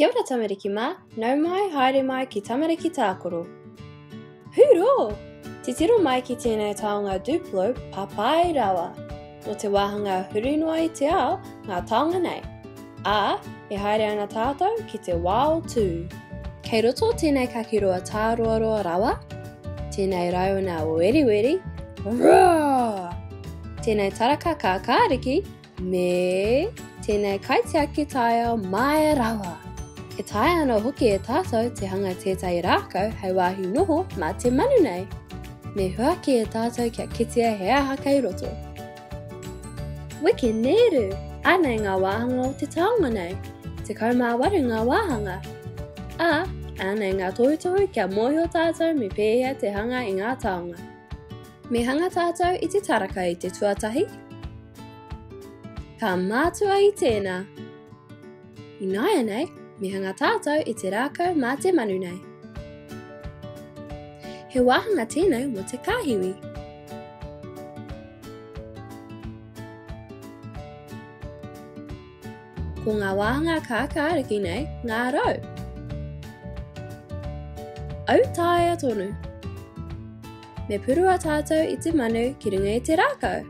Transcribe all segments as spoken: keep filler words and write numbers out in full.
Kia ora tamariki mā, nau mai, haere mai ki Tamariki Tākaro. Huro! Te tiro mai ki tēnei taonga Duplo, papai rawa, no te wāhanga Huri noa i te Ao ngā taonga nei, a e haereana tātou ki te wao tū. Kei roto tēnei kakiroa tāroaroa rawa, tēnei raiona o eriweri, roar! Tēnei taraka kā kāriki, me tēnei kaitiaki taia mai rawa. E tae ana hoki e tātou te hanga tētai rākau hei wāhi noho mā te manu nei. Me hua ki e tātou kia kitea hea hakei roto. Weke neru, anei ngā wāhanga o te taonga nei, te kaumāwaru ngā wāhanga. A, anei ngā tohutohu kia mōhio tātou me pēhea te hanga i ngā taonga. Me hanga tātou i te taraka i te tuatahi. Ka mātua i tēnā. Inaia nei, me hanga tātou i te rākau mā te manu nei. He wāhanga tēnei mo te kāhiwi. Ko ngā wāhanga kā kāriki nei, ngā rau. Au tāia tonu. Me purua tātou i te manu ki ringa i te rākau.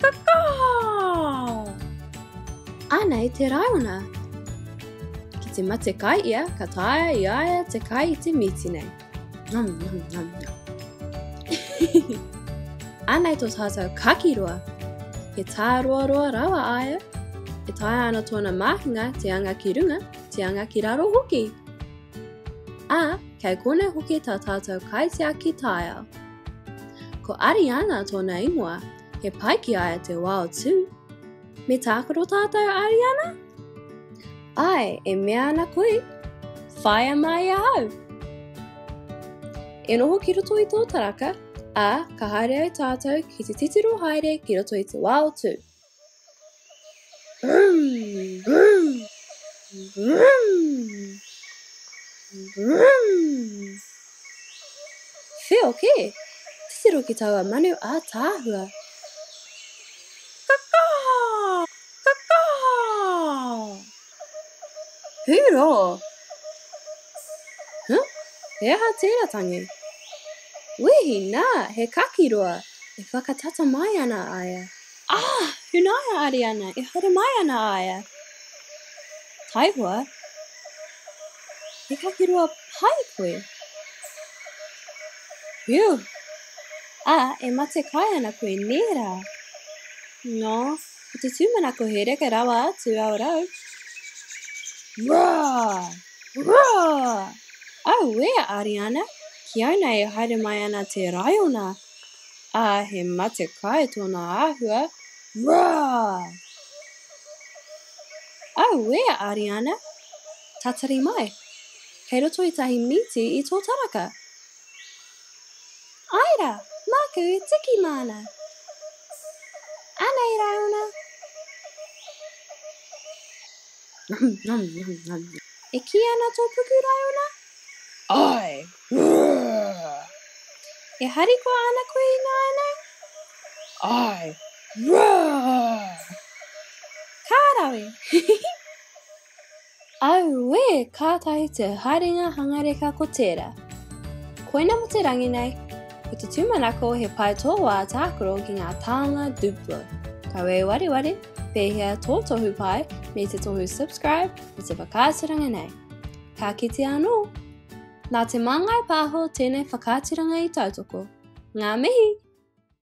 Kakao! Anei te raiona. Te mate kai ia, ka taia i aia te kai i te miti nei. Nom, nom, nom, nom. Anei tō tātou kakiroa. He tāroa roa rawa aia. E taia ana tōna māhinga te anga ki runga, te anga ki raro hoki. A, kei kone hoki tā tātou kaitiaki taia. Ko Ariana tōna ingoa, he paiki aia te wao tū. Me tākaro tātou Ariana? Ai, e mea ana koe, whaia mai a hau. E noho ki roto i tō taraka, a ka haere au tātou ki te titiro haere ki roto i te wao tū. Whio ke, titiro ki taua manu a tāhua. Huro! Huh? He aha tēratangi. Wehi nā, he kakiroa. E whakatata mai ana aia. Ah! Hunaia Ariana, e haere mai ana aia. Taihua? He kakiroa pai koe. Hiu! A, e mate kai ana koe nērā. Nō, e te tūmanako he reka rawa atu au rau. Roar! Roar! Au ea, Ariana, ki auna e haere mai ana te raiona. A he mate kai tōna āhua. Roar! Au ea, Ariana, tatari mai. Kei roto i tahi miti i tō taraka. Aira, māku e tiki mana. Anei raiona. Nom, nom, nom, nom. E ki ana tō puku raiona? Ai! Roar! E hariko ana koe i nā nei? Ai! Roar! Kārawe! Au e kātahi te haringa hangareka ko tērā. Koina mo te rangi nei, ko te tūmanako he pai tōwa a tākaro ki ngā tāonga Duplo. Ka wei wari wari, pēhea tō tohu pai, me te tohu subscribe, me te whakātiranga nei. Ka kite anō! Nā te Māngai Pāho tēnei whakātiranga i tautoko. Ngā mihi!